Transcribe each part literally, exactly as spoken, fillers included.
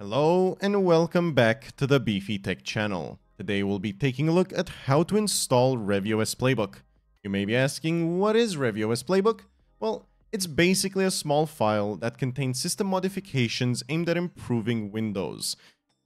Hello and welcome back to the Beefy Tech channel. Today we'll be taking a look at how to install Revi O S Playbook. You may be asking, what is Revi O S Playbook? Well, it's basically a small file that contains system modifications aimed at improving Windows.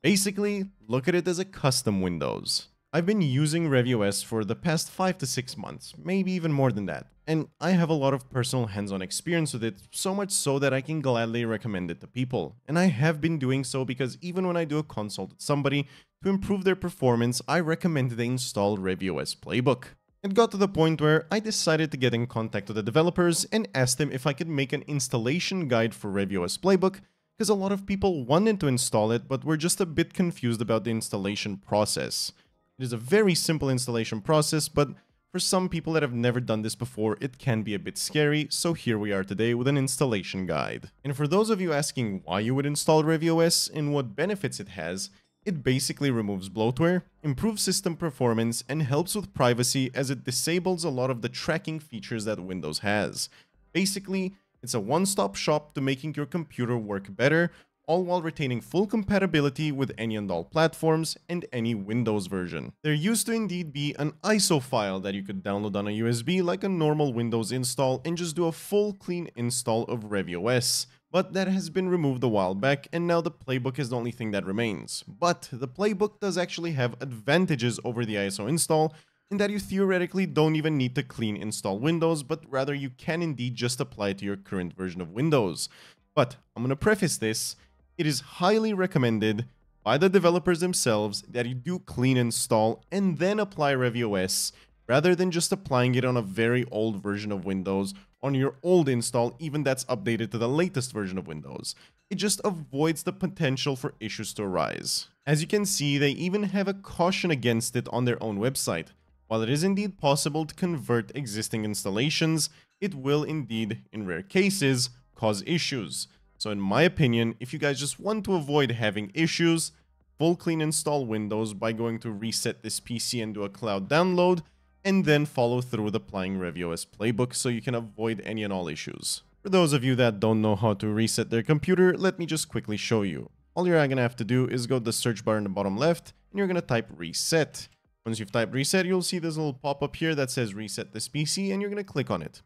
Basically, look at it as a custom Windows. I've been using Revi O S for the past five to six months, maybe even more than that, and I have a lot of personal hands-on experience with it, so much so that I can gladly recommend it to people. And I have been doing so because even when I do a consult with somebody to improve their performance, I recommend they install Revi O S Playbook. It got to the point where I decided to get in contact with the developers and asked them if I could make an installation guide for Revi O S Playbook, because a lot of people wanted to install it but were just a bit confused about the installation process. It is a very simple installation process, but for some people that have never done this before, it can be a bit scary, so here we are today with an installation guide. And for those of you asking why you would install Revi O S and what benefits it has, it basically removes bloatware, improves system performance, and helps with privacy as it disables a lot of the tracking features that Windows has. Basically, it's a one-stop shop to making your computer work better, all while retaining full compatibility with any and all platforms and any Windows version. There used to indeed be an I S O file that you could download on a U S B like a normal Windows install and just do a full clean install of Revi O S. But that has been removed a while back, and now the playbook is the only thing that remains. But the playbook does actually have advantages over the I S O install, in that you theoretically don't even need to clean install Windows, but rather you can indeed just apply it to your current version of Windows. But I'm gonna preface this. It is highly recommended by the developers themselves that you do clean install and then apply Revi O S, rather than just applying it on a very old version of Windows, on your old install, even that's updated to the latest version of Windows. It just avoids the potential for issues to arise. As you can see, they even have a caution against it on their own website. While it is indeed possible to convert existing installations, it will indeed, in rare cases, cause issues. So in my opinion, if you guys just want to avoid having issues, full clean install Windows by going to reset this P C and do a cloud download, and then follow through with applying Revi O S Playbook so you can avoid any and all issues. For those of you that don't know how to reset their computer, let me just quickly show you. All you're gonna have to do is go to the search bar in the bottom left, and you're gonna type reset. Once you've typed reset, you'll see this little pop-up here that says reset this P C, and you're gonna click on it.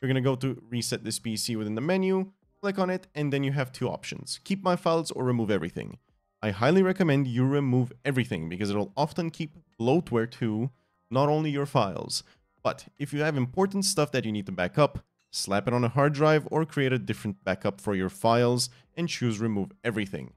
You're gonna go to reset this P C within the menu, click on it, and then you have two options: keep my files or remove everything. I highly recommend you remove everything because it'll often keep bloatware too, not only your files. But if you have important stuff that you need to back up, slap it on a hard drive or create a different backup for your files and choose remove everything.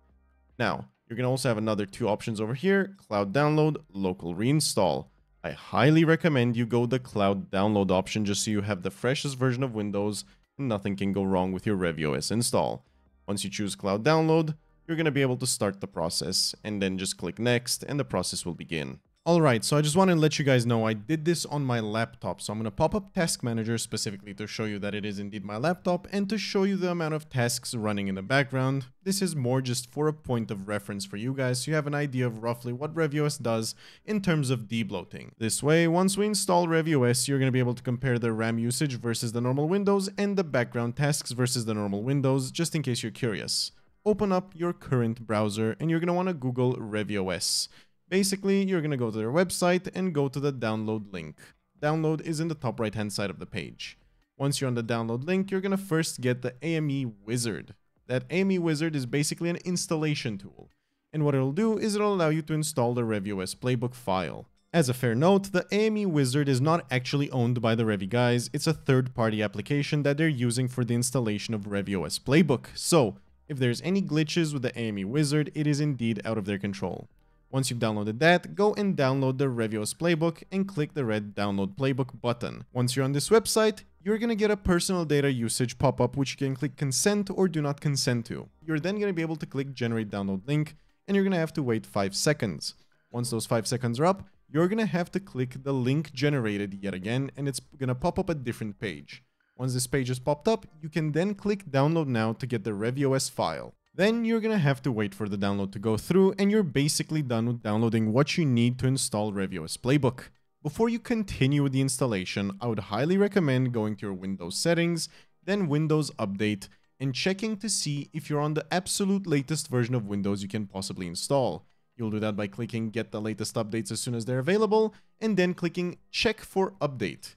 Now, you're gonna also have another two options over here: cloud download, local reinstall. I highly recommend you go the cloud download option just so you have the freshest version of Windows. Nothing can go wrong with your Revi O S install. Once you choose cloud download, you're going to be able to start the process and then just click next and the process will begin. Alright, so I just want to let you guys know I did this on my laptop, so I'm going to pop up Task Manager specifically to show you that it is indeed my laptop and to show you the amount of tasks running in the background. This is more just for a point of reference for you guys so you have an idea of roughly what Revi O S does in terms of debloating. This way, once we install Revi O S, you're going to be able to compare the RAM usage versus the normal Windows and the background tasks versus the normal Windows, just in case you're curious. Open up your current browser and you're going to want to Google Revi O S. Basically, you're going to go to their website and go to the download link. Download is in the top right hand side of the page. Once you're on the download link, you're going to first get the A M E Wizard. That A M E Wizard is basically an installation tool. And what it'll do is it'll allow you to install the Revi O S Playbook file. As a fair note, the A M E Wizard is not actually owned by the Revi guys. It's a third-party application that they're using for the installation of Revi O S Playbook. So, if there's any glitches with the A M E Wizard, it is indeed out of their control. Once you've downloaded that, go and download the Revi O S Playbook and click the red Download Playbook button. Once you're on this website, you're going to get a personal data usage pop-up which you can click consent or do not consent to. You're then going to be able to click generate download link and you're going to have to wait five seconds. Once those five seconds are up, you're going to have to click the link generated yet again and it's going to pop up a different page. Once this page is popped up, you can then click download now to get the Revi O S file. Then you're going to have to wait for the download to go through and you're basically done with downloading what you need to install Revi O S Playbook. Before you continue with the installation, I would highly recommend going to your Windows settings, then Windows Update, and checking to see if you're on the absolute latest version of Windows you can possibly install. You'll do that by clicking Get the latest updates as soon as they're available, and then clicking Check for Update.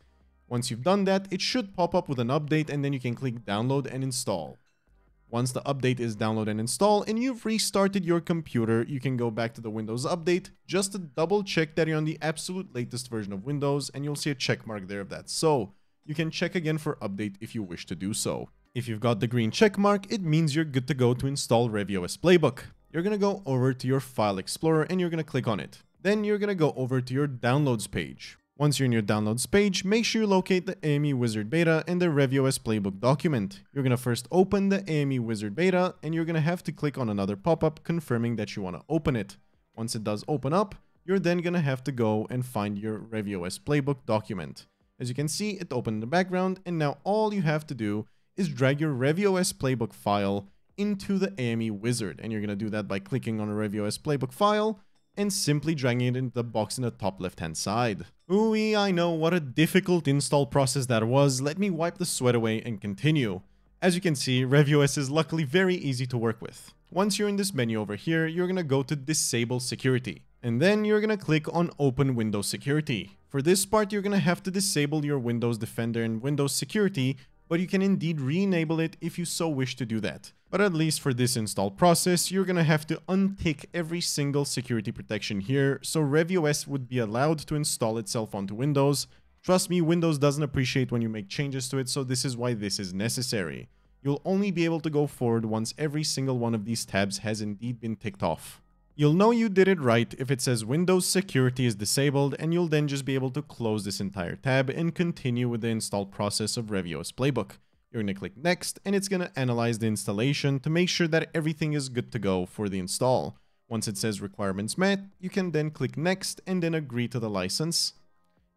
Once you've done that, it should pop up with an update, and then you can click Download and Install. Once the update is download and install and you've restarted your computer, you can go back to the Windows update just to double check that you're on the absolute latest version of Windows, and you'll see a check mark there of that. So you can check again for update if you wish to do so. If you've got the green check mark, it means you're good to go to install Revi O S Playbook. You're going to go over to your File Explorer and you're going to click on it. Then you're going to go over to your Downloads page. Once you're in your Downloads page, make sure you locate the A M E Wizard Beta and the Revi O S Playbook document. You're going to first open the A M E Wizard Beta, and you're going to have to click on another pop-up confirming that you want to open it. Once it does open up, you're then going to have to go and find your Revi O S Playbook document. As you can see, it opened in the background, and now all you have to do is drag your Revi O S Playbook file into the A M E Wizard, and you're going to do that by clicking on a Revi O S Playbook file and simply dragging it into the box in the top left-hand side. Ooh, I know, what a difficult install process that was. Let me wipe the sweat away and continue. As you can see, Revi O S is luckily very easy to work with. Once you're in this menu over here, you're gonna go to Disable Security, and then you're gonna click on Open Windows Security. For this part, you're gonna have to disable your Windows Defender and Windows Security, but you can indeed re-enable it if you so wish to do that. But at least for this install process, you're gonna have to untick every single security protection here, so Revi O S would be allowed to install itself onto Windows. Trust me, Windows doesn't appreciate when you make changes to it, so this is why this is necessary. You'll only be able to go forward once every single one of these tabs has indeed been ticked off. You'll know you did it right if it says Windows Security is disabled, and you'll then just be able to close this entire tab and continue with the install process of Revi O S Playbook. You're going to click Next, and it's going to analyze the installation to make sure that everything is good to go for the install. Once it says Requirements Met, you can then click Next and then agree to the license.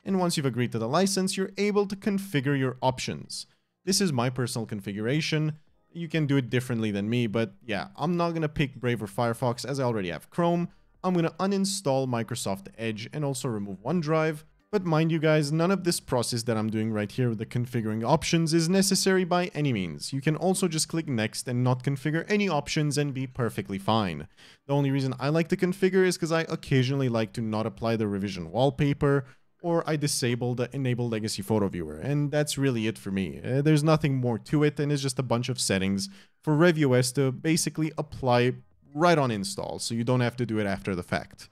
And once you've agreed to the license, you're able to configure your options. This is my personal configuration. You can do it differently than me, but yeah, I'm not going to pick Brave or Firefox as I already have Chrome. I'm going to uninstall Microsoft Edge and also remove OneDrive. But mind you guys, none of this process that I'm doing right here with the configuring options is necessary by any means. You can also just click Next and not configure any options and be perfectly fine. The only reason I like to configure is because I occasionally like to not apply the revision wallpaper, or I disable the Enable Legacy Photo Viewer, and that's really it for me. Uh, there's nothing more to it, and it's just a bunch of settings for Revi O S to basically apply right on install, so you don't have to do it after the fact.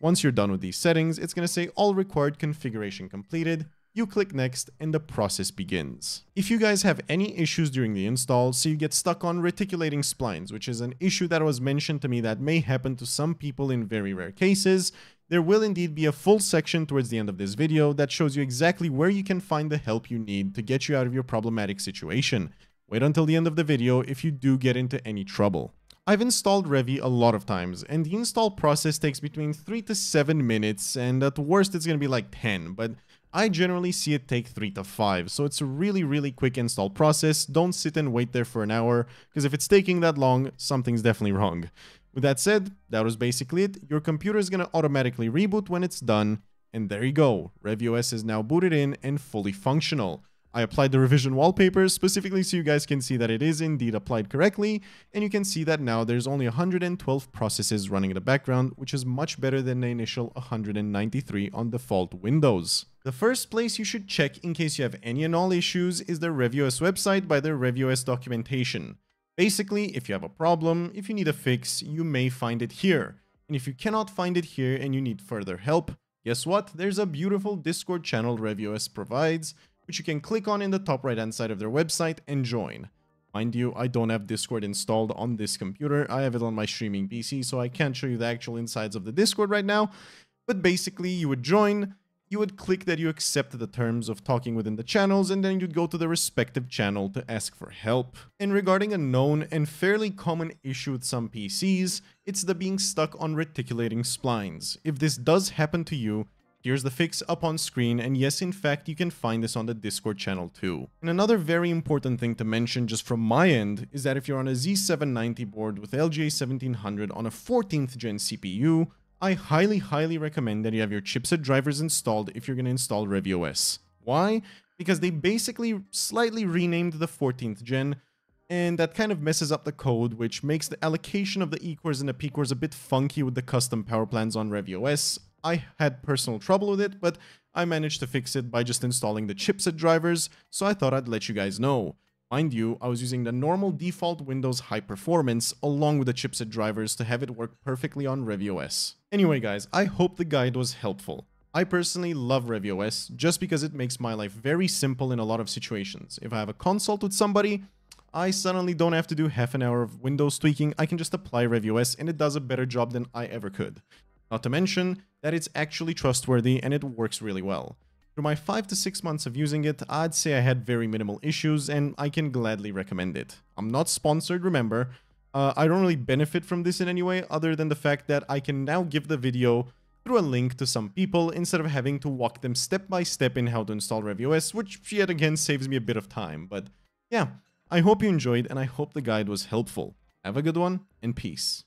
Once you're done with these settings, it's going to say all required configuration completed. You click Next and the process begins. If you guys have any issues during the install, so you get stuck on reticulating splines, which is an issue that was mentioned to me that may happen to some people in very rare cases, there will indeed be a full section towards the end of this video that shows you exactly where you can find the help you need to get you out of your problematic situation. Wait until the end of the video if you do get into any trouble. I've installed Revi a lot of times, and the install process takes between three to seven minutes, and at the worst it's going to be like ten, but I generally see it take three to five, so it's a really really quick install process. Don't sit and wait there for an hour, because if it's taking that long, something's definitely wrong. With that said, that was basically it. Your computer is going to automatically reboot when it's done, and there you go. Revi O S is now booted in and fully functional. I applied the revision wallpaper specifically so you guys can see that it is indeed applied correctly, and you can see that now there's only one hundred twelve processes running in the background, which is much better than the initial one hundred ninety-three on default Windows. The first place you should check in case you have any and all issues is the Revi O S website by the Revi O S documentation. Basically, if you have a problem, if you need a fix, you may find it here. And if you cannot find it here and you need further help, guess what? There's a beautiful Discord channel Revi O S provides, which you can click on in the top right hand side of their website and join. Mind you, I don't have Discord installed on this computer. I have it on my streaming P C, so I can't show you the actual insides of the Discord right now. But basically, you would join, you would click that you accept the terms of talking within the channels, and then you'd go to the respective channel to ask for help. And regarding a known and fairly common issue with some P Cs, it's the being stuck on reticulating splines. If this does happen to you, here's the fix up on screen, and yes, in fact, you can find this on the Discord channel too. And another very important thing to mention just from my end is that if you're on a Z seven ninety board with L G A seventeen hundred on a fourteenth gen C P U, I highly, highly recommend that you have your chipset drivers installed if you're going to install Revi O S. Why? Because they basically slightly renamed the fourteenth gen, and that kind of messes up the code, which makes the allocation of the E cores and the P cores a bit funky with the custom power plans on Revi O S. I had personal trouble with it, but I managed to fix it by just installing the chipset drivers, so I thought I'd let you guys know. Mind you, I was using the normal default Windows High Performance along with the chipset drivers to have it work perfectly on Revi O S. Anyway guys, I hope the guide was helpful. I personally love Revi O S just because it makes my life very simple in a lot of situations. If I have a consult with somebody, I suddenly don't have to do half an hour of Windows tweaking, I can just apply Revi O S and it does a better job than I ever could. Not to mention that it's actually trustworthy and it works really well. Through my five to six months of using it, I'd say I had very minimal issues and I can gladly recommend it. I'm not sponsored, remember. Uh, I don't really benefit from this in any way other than the fact that I can now give the video through a link to some people instead of having to walk them step by step in how to install Revi O S, which yet again saves me a bit of time, but yeah. I hope you enjoyed and I hope the guide was helpful. Have a good one and peace.